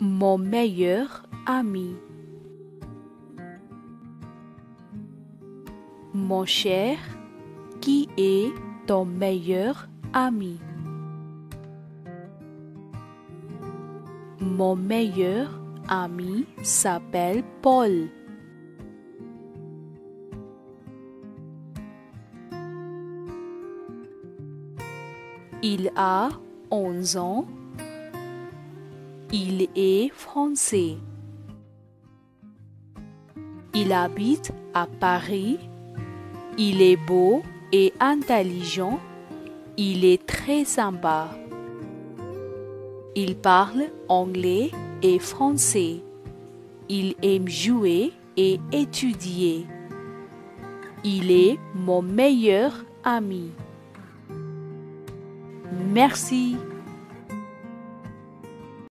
Mon meilleur ami. Mon cher, qui est ton meilleur ami? Mon meilleur ami s'appelle Paul. Il a 11 ans. Il est français. Il habite à Paris. Il est beau et intelligent. Il est très sympa. Il parle anglais et français. Il aime jouer et étudier. Il est mon meilleur ami. Merci.